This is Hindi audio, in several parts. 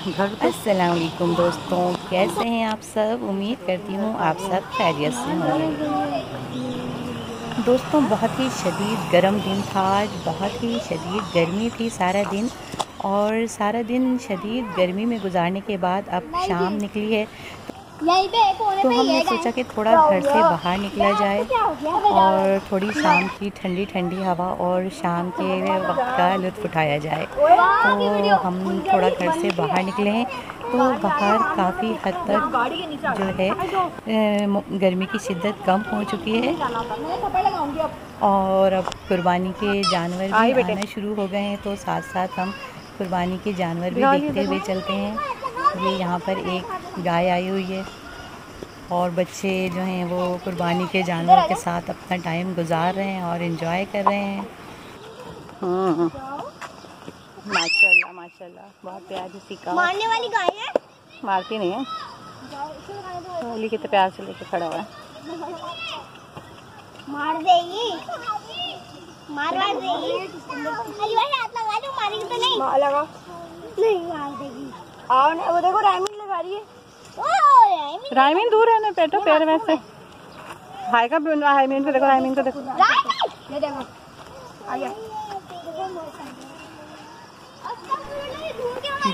अस्सलाम वालेकुम दोस्तों, कैसे हैं आप सब। उम्मीद करती हूँ आप सब खैरियत से होंगे। दोस्तों बहुत ही शदीद गर्म दिन था आज, बहुत ही शदीद गर्मी थी सारा दिन, और सारा दिन शदीद गर्मी में गुजारने के बाद अब शाम निकली है तो हमने सोचा कि थोड़ा घर से बाहर निकला जाए और थोड़ी शाम की ठंडी ठंडी हवा और शाम के वक्त का लुत्फ़ उठाया जाए। तो हम थोड़ा घर से बाहर निकले हैं तो बाहर काफ़ी हद तक जो है गर्मी की शिद्दत कम हो चुकी है और अब कुर्बानी के जानवर भी आना शुरू हो गए हैं, तो साथ साथ हम कुर्बानी के जानवर भी देखते हुए चलते हैं। ये यहाँ पर एक गाय आई हुई है और बच्चे जो हैं वो कुर्बानी के जानवर के साथ अपना टाइम गुजार रहे हैं और एंजॉय कर रहे हैं। माशाल्लाह माशाल्लाह, बहुत प्यार से सीखा। मारने वाली गाय है, मारती नहीं है, गोली के तो प्यार से लेके खड़ा हुआ है, मार देगी, मार देगी। अली भाई हाथ लगा लो, मारेगी तो नहीं, मार लगा नहीं, मार देगी। आओ ना, वो देखो रायमीन लगा रही है, रायमीन दूर है ना, पेटो पैर में से हाय का रायमीन को देखो, रायमीन को देखो, ये देखो आ गया।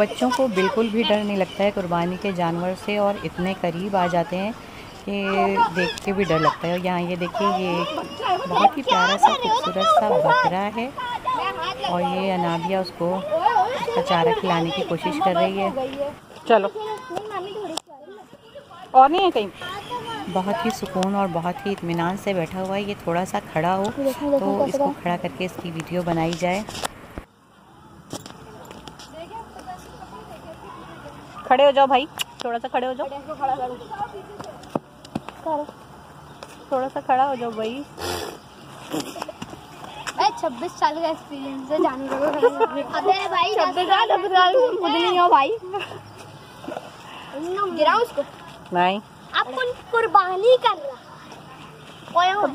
बच्चों को बिल्कुल भी डर नहीं लगता है कुर्बानी के जानवर से और इतने करीब आ जाते हैं कि देख के भी डर लगता है। यहाँ ये देखिए, ये बहुत ही प्यारा सा खूबसूरत सा बकरा है और ये अनाबिया उसको चारा खिलाने की कोशिश कर रही है। चलो और नहीं है कहीं, बहुत ही सुकून और बहुत ही इत्मीनान से बैठा हुआ है। ये थोड़ा सा खड़ा हो तो इसको खड़ा करके इसकी वीडियो बनाई जाए। खड़े हो जाओ भाई, थोड़ा सा खड़े हो जाओ, थोड़ा सा खड़ा हो जाओ भाई। 26 साल का एक्सपीरियंस है जानवरों का। अबे भाई 26 साल मुझे नहीं हो भाई, गिराओ उसको नहीं, अपन कुर्बानी कर रहा।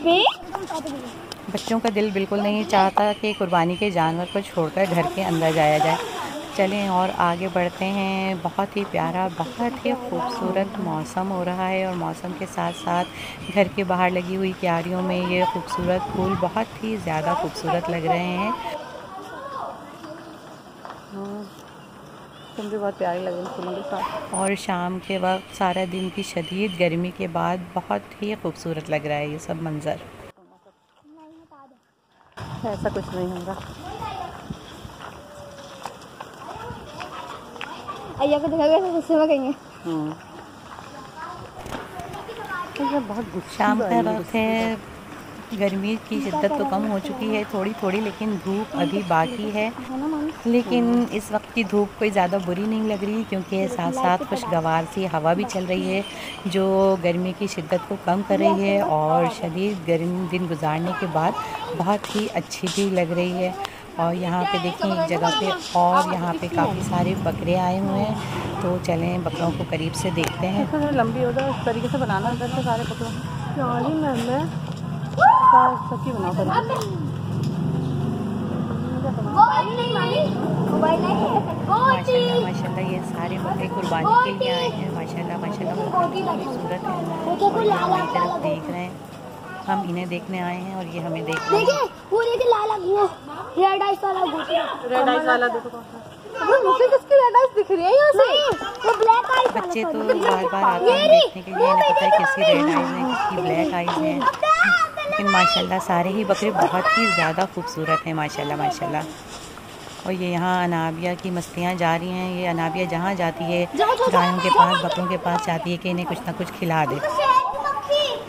बच्चों का दिल बिल्कुल नहीं चाहता कि कुर्बानी के जानवर को छोड़कर घर के अंदर जाया जाए। चलें और आगे बढ़ते हैं। बहुत ही प्यारा, बहुत ही खूबसूरत मौसम हो रहा है और मौसम के साथ साथ घर के बाहर लगी हुई क्यारियों में ये खूबसूरत फूल बहुत ही ज़्यादा खूबसूरत लग रहे हैं। तुम भी बहुत प्यारे लग रहे हो फूलों के साथ। और शाम के वक्त सारा दिन की शदीद गर्मी के बाद बहुत ही खूबसूरत लग रहा है ये सब मंज़र। ऐसा कुछ नहीं होगा, अय्या को देखा गया गुस्से में कहीं है। बहुत शाम का वक्त है, गर्मी की शिद्दत तो कम हो चुकी है थोड़ी थोड़ी, लेकिन धूप अभी बाकी है। लेकिन इस वक्त की धूप कोई ज़्यादा बुरी नहीं लग रही क्योंकि साथ साथ खुशगवार सी हवा भी चल रही है जो गर्मी की शिद्दत को कम कर रही है और शदीद गर्म दिन गुजारने के बाद बहुत ही अच्छी भी लग रही है। और यहाँ पे देखिए एक जगह पे और यहाँ पे काफ़ी सारे बकरे आए हुए हैं, तो चलें बकरों को करीब से देखते हैं। तो लंबी होगा इस तरीके से बनाना, अंदर से सारे बकरों माशाल्लाह माशाल्लाह, ये सारे बकरे कुर्बानी के लिए आए हैं। माशाल्लाह माशाल्लाह खूबसूरत है, हमारी तरफ देख रहे हैं, हम इन्हें देखने आए हैं और ये हमें देख रहे हैं। वो देखिए लाल गो, रेड आइस वाला गो, रेड आईज वाला देखो कौन सा, वो मुझे किसकी रेड आइस दिख रही है यहां से, वो ब्लैक आइस। बच्चे तो बार-बार आते हैं देखने के लिए, इन्हें पता है किसकी रेड आइज है किसकी ब्लैक आइज है। लेकिन माशाल्लाह सारे ही बकरे बहुत ही ज़्यादा खूबसूरत हैं माशाल्लाह माशाल्लाह। और ये यहाँ अनाबिया की मस्तियाँ जा रही हैं। ये अनाबिया जहाँ जाती है गायों के पास बकरों के पास जाती है कि इन्हें कुछ ना कुछ खिला दे।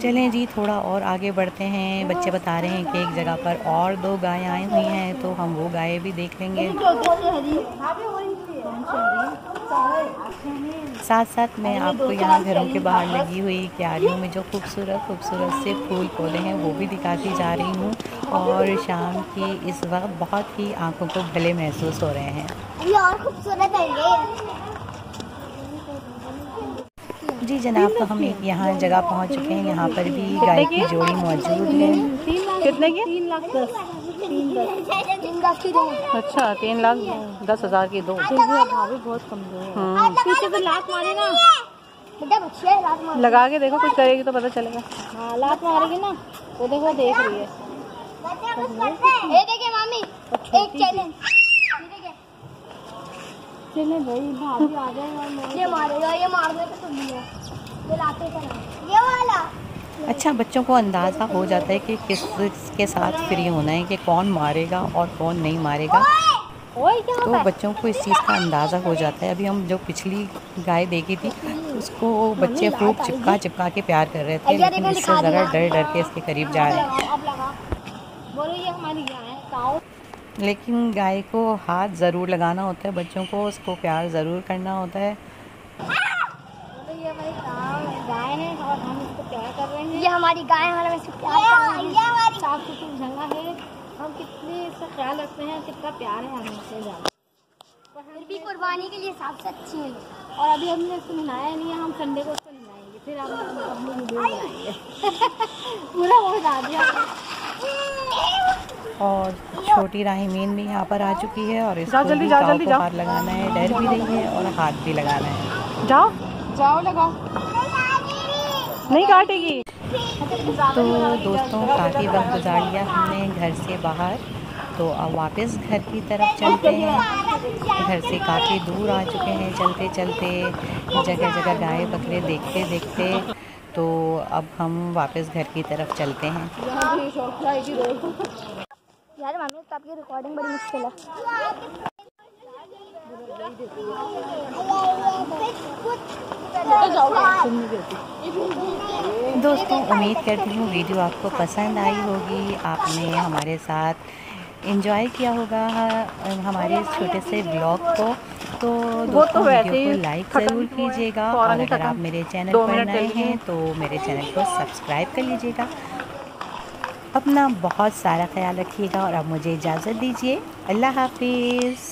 चलें जी थोड़ा और आगे बढ़ते हैं। बच्चे बता रहे हैं कि एक जगह पर और 2 गायें आई हुई हैं तो हम वो गायें भी देख लेंगे। साथ साथ मैं आपको यहाँ घरों के बाहर लगी हुई क्यारियों में जो खूबसूरत खूबसूरत से फूल पौधे हैं वो भी दिखाती जा रही हूँ। और शाम के इस वक्त बहुत ही आंखों को भले महसूस हो रहे हैं। जी जनाब, तो हम एक यहाँ जगह पहुँच चुके हैं, यहाँ पर भी गाय की जोड़ी मौजूद है। कितने की? 3 लाख 3 लाख की दो। अच्छा 3,10,000 की दो। भाभी बहुत कमजोर है, लात मारेगा बेटा, लगा के देखो कुछ करेगी तो पता चलेगा। हाँ लात मारेगी ना, वो देखो देख रही है। ये देखिए मामी एक चैलेंज, चले भाई भाभी आ जाए, ये मारेगा, ये मार दे तो ये लाते चला ये वाला। अच्छा बच्चों को अंदाज़ा हो जाता है कि किस के साथ फ्री होना है, कि कौन मारेगा और कौन नहीं मारेगा, तो बच्चों को इस चीज़ का अंदाज़ा हो जाता है। अभी हम जो पिछली गाय देखी थी उसको बच्चे खूब चिपका चिपका के प्यार कर रहे थे, लेकिन इससे ज़रा डर डर के इसके करीब जा रहे हैं। लेकिन गाय को हाथ ज़रूर लगाना होता है, बच्चों को उसको प्यार ज़रूर करना होता है। ये हमारी गाय, हमारा इसको प्यार करना है, हमारी साफ सुथरी जगह है, हम कितने इसका ख्याल रखते हैं, कितना प्यार है हमसे ज़्यादा। फिर भी कुर्बानी के लिए सबसे अच्छी है। और अभी हमने इसको नहाया नहीं है, हम संडे को इसको नहाएंगे, फिर हम अपनी वीडियो बनाएंगे। पूरा वो दादा। और छोटी राहिमीन भी यहाँ पर आ चुकी है और इसको हाथ लगाना है, डर भी रही है और हाथ भी लगाना है। जाओ जाओ लगाओ, नहीं काटेगी। तो दोस्तों काफ़ी वक्त गुजार लिया हमने घर से बाहर, तो अब वापस घर की तरफ चलते हैं। घर से काफ़ी दूर आ चुके हैं, चलते चलते जगह जगह गाय बकरे देखते देखते, तो अब हम वापस घर की तरफ चलते हैं। यार मामी तो आपकी रिकॉर्डिंग बड़ी मुश्किल है। दोस्तों उम्मीद करती हूँ वीडियो आपको पसंद आई होगी, आपने हमारे साथ एंजॉय किया होगा हमारे इस छोटे से ब्लॉग को। तो दोस्तों वीडियो को लाइक ज़रूर कीजिएगा और अगर आप मेरे चैनल पर नए हैं तो मेरे चैनल को सब्सक्राइब कर लीजिएगा। अपना बहुत सारा ख्याल रखिएगा और आप मुझे इजाज़त दीजिए। अल्लाह हाफिज़।